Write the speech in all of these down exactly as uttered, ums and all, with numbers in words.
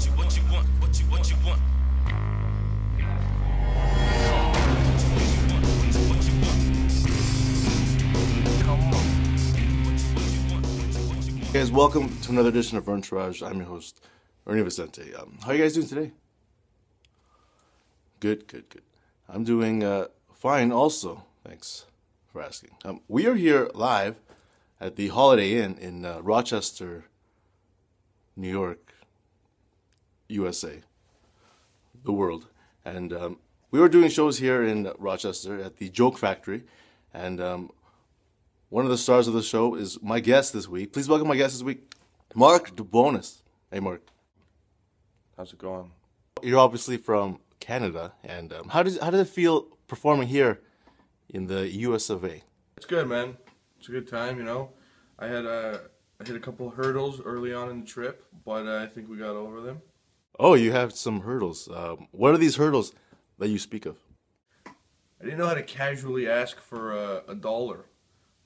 What you, what you want? What you, what you want? Hey guys, welcome to another edition of ERNtourage. I'm your host, Ernie Vicente. Um, how are you guys doing today? Good, good, good. I'm doing uh, fine also. Thanks for asking. Um, we are here live at the Holiday Inn in uh, Rochester, New York, U S A, the world. And um, we were doing shows here in Rochester at the Joke Factory. And um, one of the stars of the show is my guest this week. Please welcome my guest this week, Mark DeBonis. Hey, Mark. How's it going? You're obviously from Canada. And um, how does how does it feel performing here in the U S of A? It's good, man. It's a good time, you know. I had a... I hit a couple of hurdles early on in the trip, but uh, I think we got over them. Oh, you have some hurdles. Um, what are these hurdles that you speak of? I didn't know how to casually ask for a, a dollar.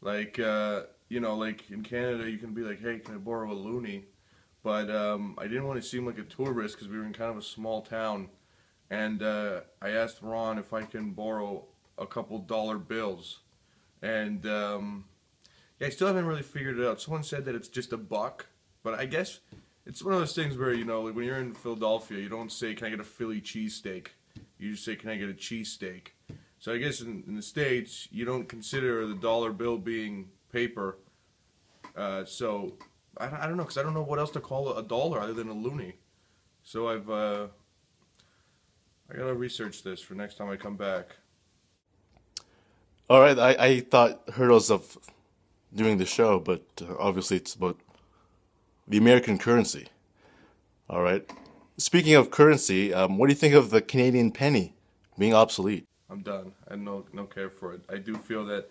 Like, uh, you know, like in Canada, you can be like, hey, can I borrow a loonie? But um, I didn't want to seem like a tourist because we were in kind of a small town. And uh, I asked Ron if I can borrow a couple dollar bills. And... Um, Yeah, I still haven't really figured it out. Someone said that it's just a buck, but I guess it's one of those things where, you know, like when you're in Philadelphia, you don't say, can I get a Philly cheesesteak? You just say, can I get a cheesesteak? So I guess in, in the States, you don't consider the dollar bill being paper. Uh, so I, I don't know, because I don't know what else to call a dollar other than a loonie. So I've, uh, I gotta research this for next time I come back. All right, I, I thought hurdles of... doing the show, but uh, obviously it's about the American currency. All right. Speaking of currency, um, what do you think of the Canadian penny being obsolete? I'm done. I no no care for it. I do feel that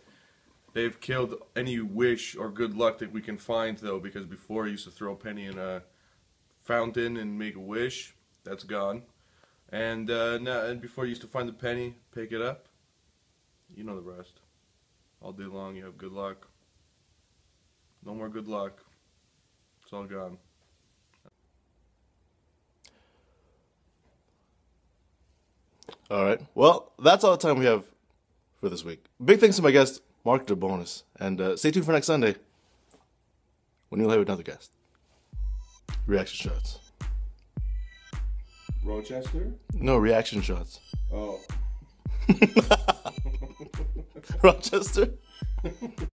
they've killed any wish or good luck that we can find, though, because before I used to throw a penny in a fountain and make a wish. That's gone. And uh, now, and before I used to find the penny, pick it up. You know the rest. All day long, you have good luck. No more good luck. It's all gone. All right. Well, that's all the time we have for this week. Big thanks to my guest, Mark DeBonis. And uh, stay tuned for next Sunday when you'll have another guest. Reaction shots. Rochester? No, reaction shots. Oh. Rochester?